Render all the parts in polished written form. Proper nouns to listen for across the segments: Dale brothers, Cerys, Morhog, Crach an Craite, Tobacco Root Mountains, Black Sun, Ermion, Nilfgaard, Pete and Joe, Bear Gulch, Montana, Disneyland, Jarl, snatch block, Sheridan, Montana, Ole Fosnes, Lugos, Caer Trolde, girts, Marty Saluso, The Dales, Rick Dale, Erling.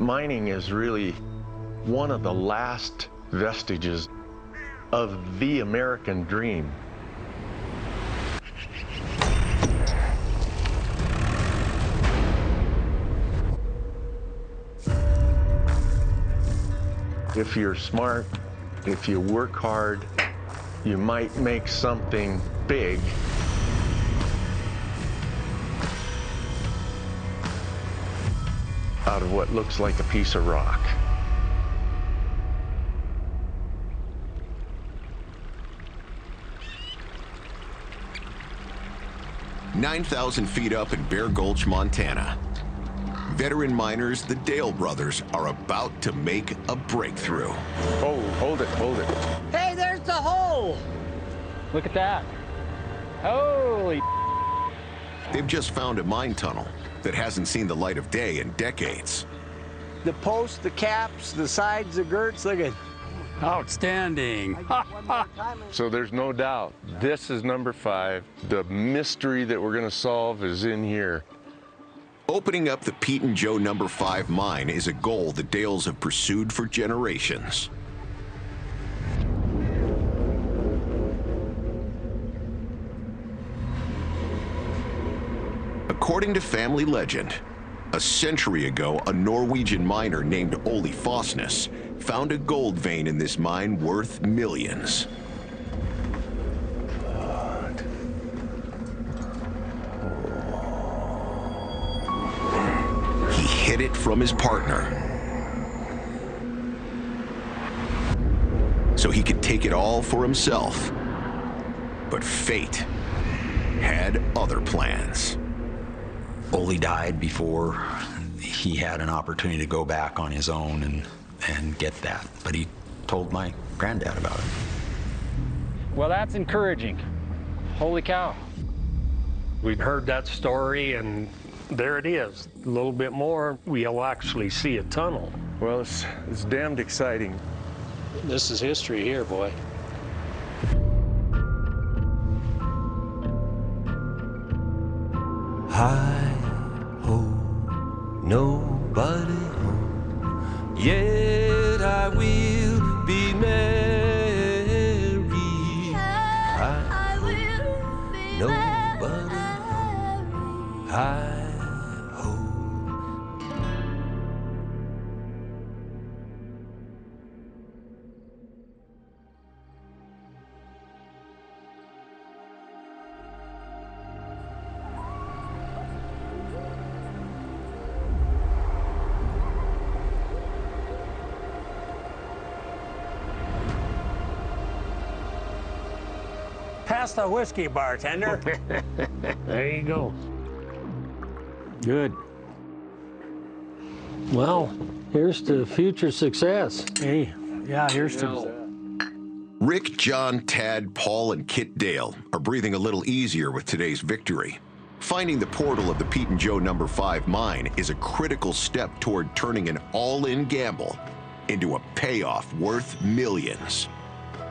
Mining is really one of the last vestiges of the American dream. If you're smart, if you work hard, you might make something big. Out of what looks like a piece of rock. $9,000 feet up in Bear Gulch, Montana. Veteran miners, the Dale brothers, are about to make a breakthrough. Oh, hold it, hold it. Hey, there's the hole! Look at that. Holy. They've just found a mine tunnel that hasn't seen the light of day in decades. The posts, the caps, the sides, the girts, look at. Outstanding. So there's no doubt, this is number 5. The mystery that we're gonna solve is in here. Opening up the Pete and Joe number 5 mine is a goal the Dales have pursued for generations. According to family legend, a century ago, a Norwegian miner named Ole Fosnes found a gold vein in this mine worth millions. Hid it from his partner so he could take it all for himself. But fate had other plans. Ole died before he had an opportunity to go back on his own and get that. But he told my granddad about it. Well, that's encouraging. Holy cow. We'd heard that story and there it is. A little bit more, we'll actually see a tunnel. Well, it's damned exciting. This is history here, boy. Hi-ho, nobody home, yet I will be merry. I will be nobody home. Pass the whiskey, bartender. There you go. Good. Well, here's to future success. Hey, yeah, here's to. Rick, John, Tad, Paul, and Kit Dale are breathing a little easier with today's victory. Finding the portal of the Pete and Joe number 5 mine is a critical step toward turning an all-in gamble into a payoff worth millions.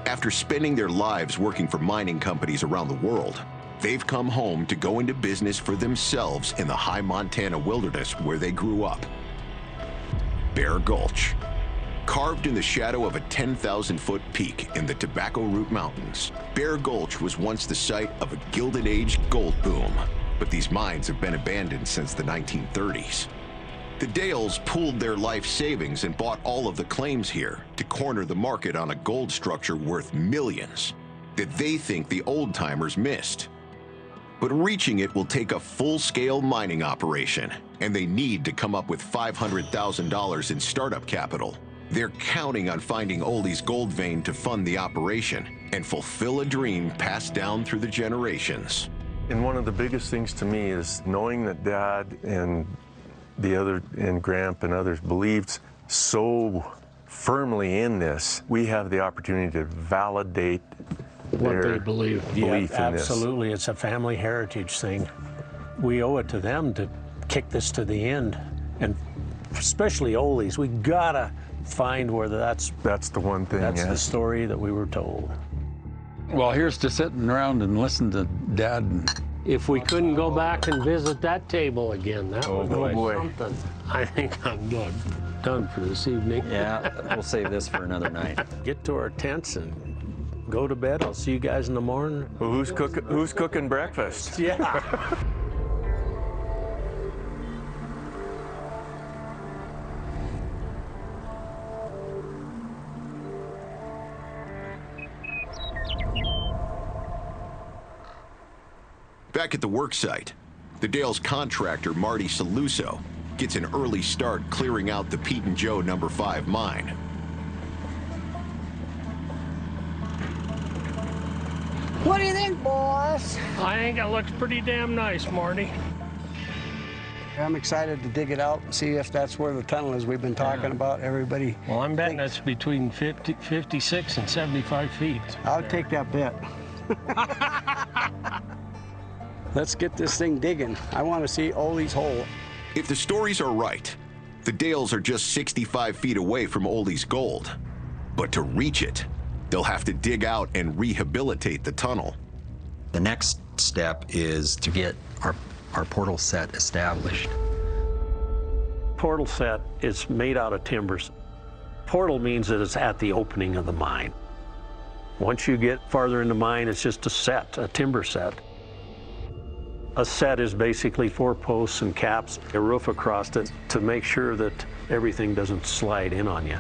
After spending their lives working for mining companies around the world, they've come home to go into business for themselves in the high Montana wilderness where they grew up. Bear Gulch, carved in the shadow of a 10,000-foot peak in the Tobacco Root Mountains. Bear Gulch was once the site of a Gilded Age gold boom, but these mines have been abandoned since the 1930s. The Dales pooled their life savings and bought all of the claims here to corner the market on a gold structure worth millions that they think the old-timers missed. But reaching it will take a full-scale mining operation, and they need to come up with $500,000 in startup capital. They're counting on finding Ole's gold vein to fund the operation and fulfill a dream passed down through the generations. And one of the biggest things to me is knowing that Dad and Gramp and others believed so firmly in this, we have the opportunity to validate what they believe. Yeah, absolutely. It's a family heritage thing. We owe it to them to kick this to the end, and especially Ole's. We gotta find where that's the one thing. That's the story that we were told. Well, here's to sitting around and listen to Dad and if we couldn't go back and visit that table again. That would be something. I think I'm done for this evening. Yeah, we'll save this for another night. Get to our tents and go to bed. I'll see you guys in the morning. Well, who's cooking breakfast? Yeah. Back at the work site, the Dales contractor, Marty Saluso, gets an early start clearing out the Pete and Joe number 5 mine. What do you think, boss? I think it looks pretty damn nice, Marty. I'm excited to dig it out and see if that's where the tunnel is we've been talking about. Everybody. Well, I'm betting that's between 56 and 75 feet. I'll take that bet. Let's get this thing digging. I want to see Ole's hole. If the stories are right, the Dales are just 65 feet away from Ole's gold. But to reach it, they'll have to dig out and rehabilitate the tunnel. The next step is to get our portal set established. Portal set is made out of timbers. Portal means that it's at the opening of the mine. Once you get farther in the mine, it's just a set, a timber set. A set is basically 4 posts and caps, a roof across it to make sure that everything doesn't slide in on you.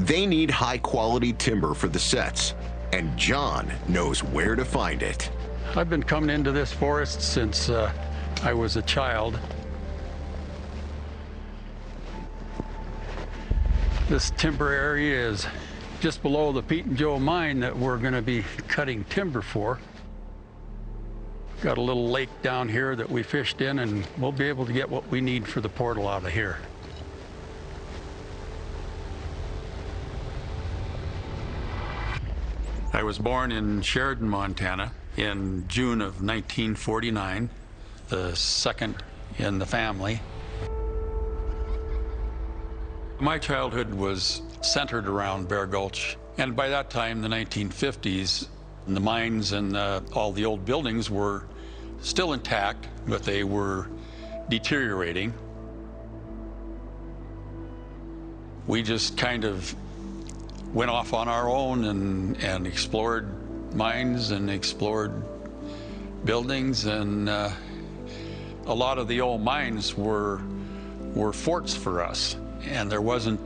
They need high-quality timber for the sets, and John knows where to find it. I've been coming into this forest since I was a child. This timber area is just below the Pete and Joe mine that we're going to be cutting timber for. Got a little lake down here that we fished in, and we'll be able to get what we need for the portal out of here. I was born in Sheridan, Montana in June of 1949, the second in the family. My childhood was centered around Bear Gulch, and by that time, the 1950s, the mines and all the old buildings were still intact, but they were deteriorating. We just kind of went off on our own and explored mines and explored buildings, and a lot of the old mines were forts for us. And there wasn't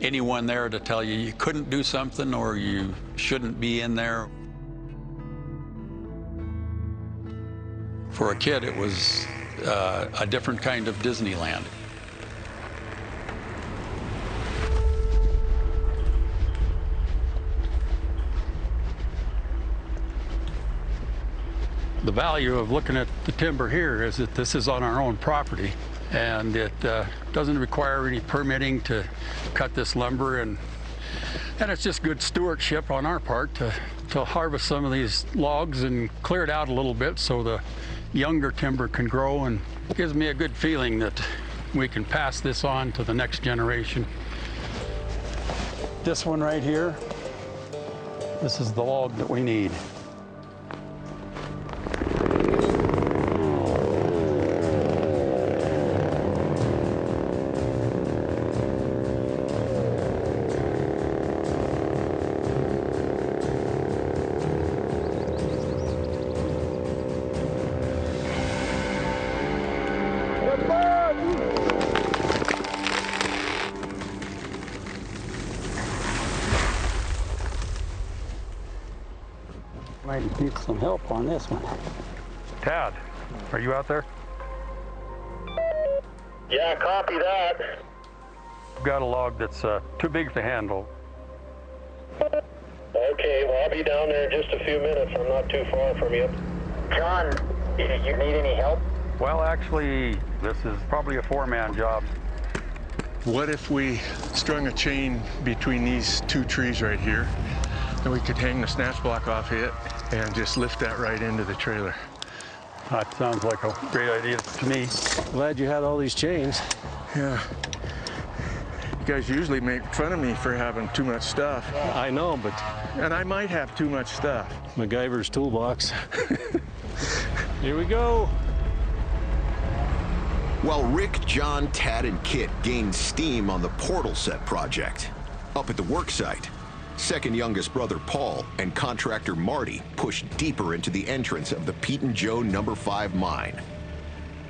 anyone there to tell you you couldn't do something or you shouldn't be in there. For a kid, it was a different kind of Disneyland. The value of looking at the timber here is that this is on our own property. And it doesn't require any permitting to cut this lumber, and it's just good stewardship on our part to harvest some of these logs and clear it out a little bit so the younger timber can grow, and it gives me a good feeling that we can pass this on to the next generation. This one right here, this is the log that we need. Need some help on this one. Tad, are you out there? Yeah, copy that. We've got a log that's too big to handle. Okay, well, I'll be down there in just a few minutes. I'm not too far from you. John, do you need any help? Well, actually, this is probably a 4-man job. What if we strung a chain between these 2 trees right here? And we could hang the snatch block off of it and just lift that right into the trailer. That sounds like a great idea to me. Glad you had all these chains. Yeah. You guys usually make fun of me for having too much stuff. I know, but... And I might have too much stuff. MacGyver's toolbox. Here we go. While Rick, John, Tad, and Kit gained steam on the portal set project, up at the worksite, second youngest brother Paul and contractor Marty pushed deeper into the entrance of the Pete and Joe No. 5 mine.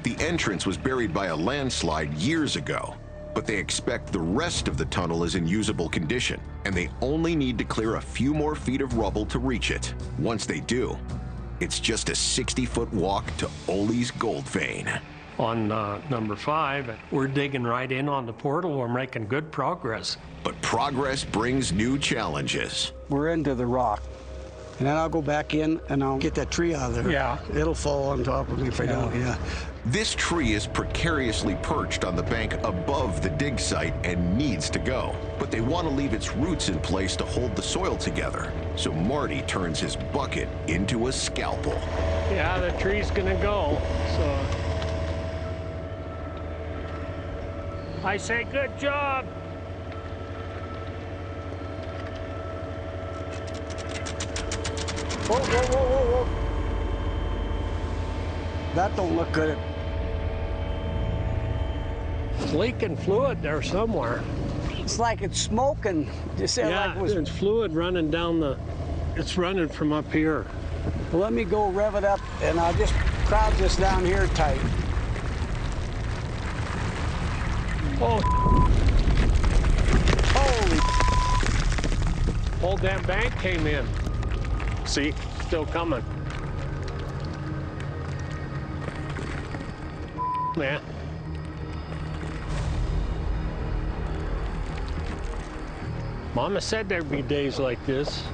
The entrance was buried by a landslide years ago, but they expect the rest of the tunnel is in usable condition, and they only need to clear a few more feet of rubble to reach it. Once they do, it's just a 60-foot walk to Ole's gold vein. On No. 5, we're digging right in on the portal. We're making good progress. But progress brings new challenges. We're into the rock, and then I'll go back in and I'll get that tree out of there. Yeah. It'll fall on top of me if I don't, yeah. This tree is precariously perched on the bank above the dig site and needs to go. But they want to leave its roots in place to hold the soil together. So Marty turns his bucket into a scalpel. Yeah, the tree's gonna go, so. I say good job. Whoa, whoa, whoa, whoa, whoa. That don't look good. It's leaking fluid there somewhere. It's like it's smoking. Just yeah, like it was... there's fluid running down the... It's running from up here. Well, let me go rev it up, and I'll just crowd this down here tight. Oh, holy! Whole damn bank came in. See, still coming. Man. Mama said there'd be days like this.